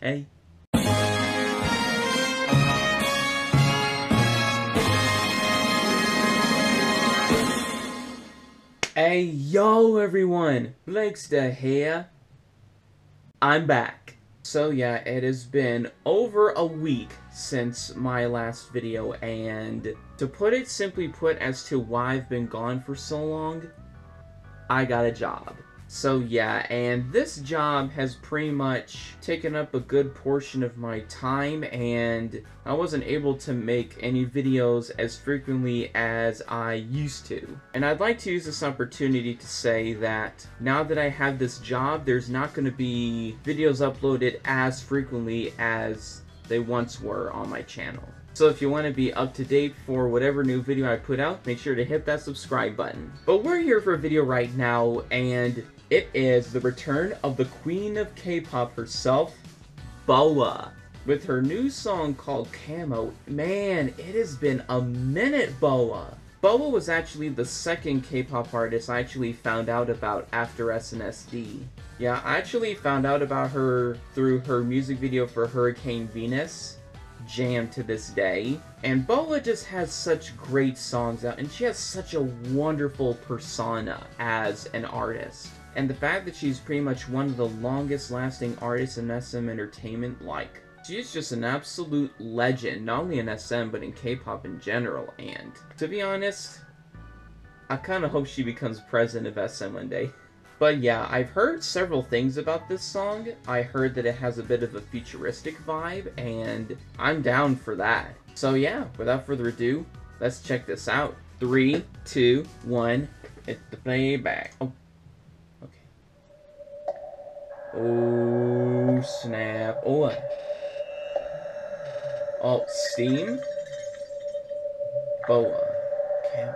Hey. Hey, yo everyone, Blakester here. I'm back. So yeah, it has been over a week since my last video, and to put it simply put as to why I've been gone for so long, I got a job. So yeah, and this job has pretty much taken up a good portion of my time, and I wasn't able to make any videos as frequently as I used to. And I'd like to use this opportunity to say that now that I have this job, there's not going to be videos uploaded as frequently as they once were on my channel. So if you want to be up to date for whatever new video I put out, make sure to hit that subscribe button. But we're here for a video right now, and it is the return of the queen of K-pop herself, BoA, with her new song called Camo. Man, it has been a minute, BoA! BoA was actually the second K-pop artist I actually found out about after SNSD. Yeah, I actually found out about her through her music video for Hurricane Venus, jam to this day. And BoA just has such great songs out, and she has such a wonderful persona as an artist. And the fact that she's pretty much one of the longest lasting artists in SM Entertainment, like, she's just an absolute legend, not only in SM, but in K-pop in general. And to be honest, I kind of hope she becomes president of SM one day. But yeah, I've heard several things about this song. I heard that it has a bit of a futuristic vibe, and I'm down for that. So yeah, without further ado, let's check this out. 3, 2, 1, hit the playback. Oh, okay. Oh, snap. Oh, what? Oh, steam. BoA. Camo.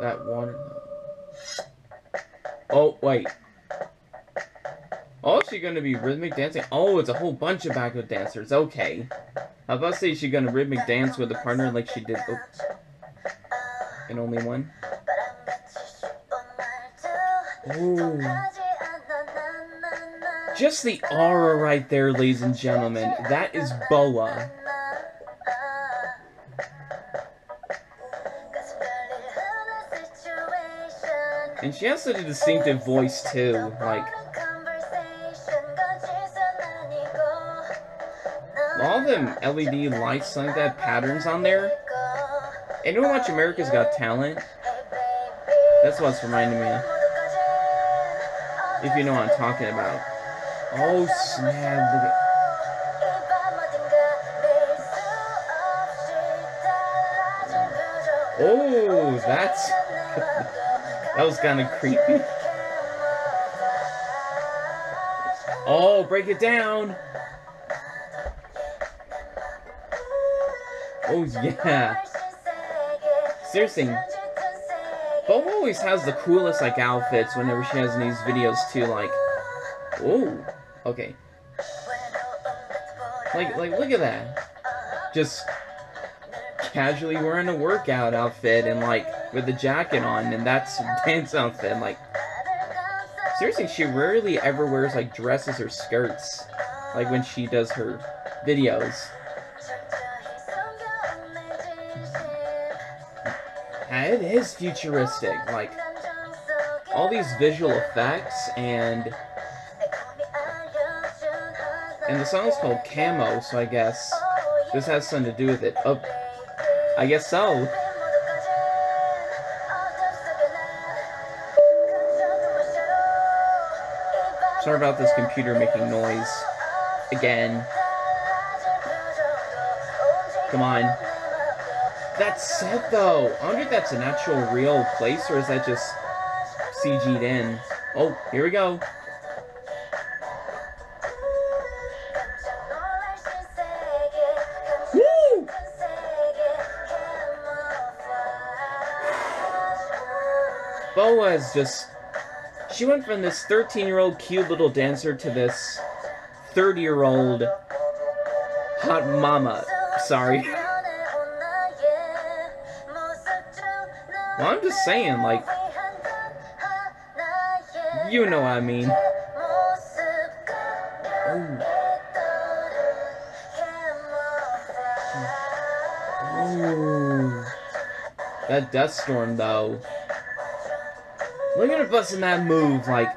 That water. Oh, wait. Oh, she's gonna be rhythmic dancing? Oh, it's a whole bunch of backup dancers. Okay. I was about to say she's gonna rhythmic dance with a partner like she did. Oops. And only one. Ooh. Just the aura right there, ladies and gentlemen. That is BoA. And she has such a distinctive voice, too, like, all them LED lights like that, patterns on there. Anyone watch America's Got Talent? That's what's reminding me of, if you know what I'm talking about. Oh, snap, look at... Oh, that's... That was kind of creepy. Oh, break it down. Oh, yeah. Seriously. BoA always has the coolest, like, outfits whenever she has in these videos, too. Like, oh, okay. Like, look at that. Just casually wearing a workout outfit and, like, with the jacket on, and that's dance outfit. Like, seriously, she rarely ever wears, like, dresses or skirts, like, when she does her videos. It is futuristic, like, all these visual effects, and the song's called Camo, so I guess this has something to do with it. Oh, I guess so. Sorry about this computer making noise. Again. Come on. That set, though. I wonder if that's an actual real place, or is that just CG'd in? Oh, here we go. Woo! BoA is just... She went from this 13-year-old cute little dancer to this 30-year-old hot mama. Sorry. Well, I'm just saying, like... You know what I mean. Ooh. That Death Storm, though. Look at her busting that move. Like,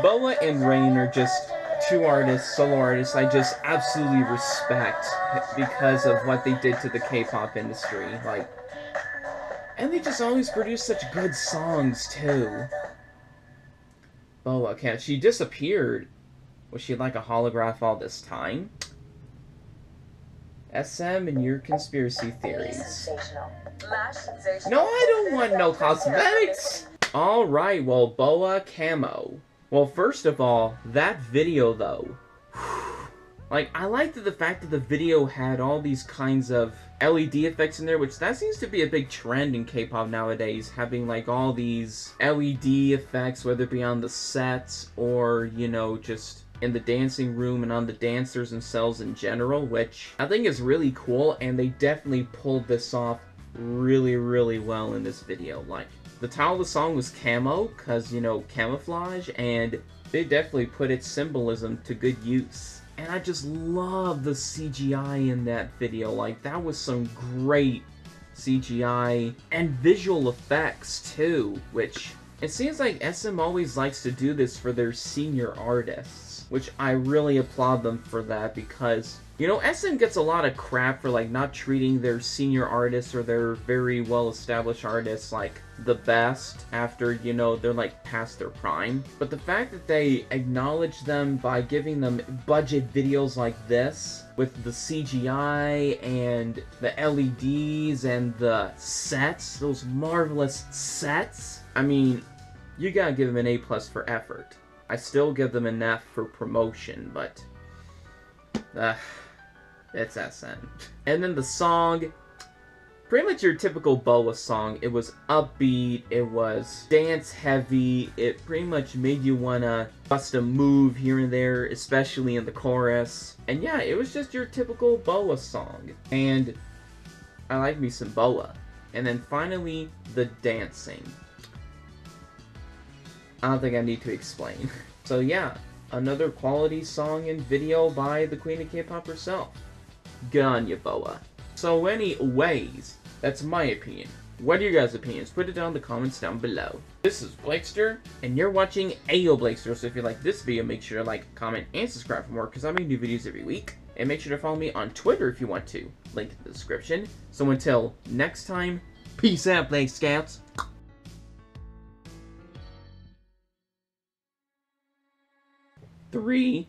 BoA and Rain are just two artists, solo artists, I just absolutely respect because of what they did to the K-pop industry. Like, and they just always produce such good songs, too. BoA, okay, she disappeared. Was she like a holograph all this time? SM and your conspiracy theories. No, I don't want no cosmetics! Alright, well, BoA Camo. Well, first of all, that video, though. Like, I liked the fact that the video had all these kinds of LED effects in there, which that seems to be a big trend in K-pop nowadays, having, like, all these LED effects, whether it be on the sets or, you know, just in the dancing room and on the dancers themselves in general, which I think is really cool, and they definitely pulled this off really, really well in this video. Like, the title of the song was Camo, because, you know, camouflage, and they definitely put its symbolism to good use. And I just love the CGI in that video. Like, that was some great CGI and visual effects, too, which it seems like SM always likes to do this for their senior artists, which I really applaud them for that because, you know, SM gets a lot of crap for, like, not treating their senior artists or their very well-established artists, like, the best after, you know, they're, like, past their prime. But the fact that they acknowledge them by giving them budget videos like this, with the CGI and the LEDs and the sets, those marvelous sets, I mean, you gotta give them an A+ for effort. I still give them an F for promotion, but it's SM. And then the song, pretty much your typical BoA song. It was upbeat, it was dance heavy, it pretty much made you wanna bust a move here and there, especially in the chorus. And yeah, it was just your typical BoA song. And I like me some BoA. And then finally, the dancing. I don't think I need to explain. So yeah, another quality song and video by the Queen of K-pop herself. Good on you, BoA. So anyways, that's my opinion. What are your guys' opinions? Put it down in the comments down below. This is Blakester, and you're watching Ayo Blakester, so if you like this video, make sure to like, comment, and subscribe for more, because I make new videos every week. And make sure to follow me on Twitter if you want to. Link in the description. So until next time, peace out, Blake Scouts. Three.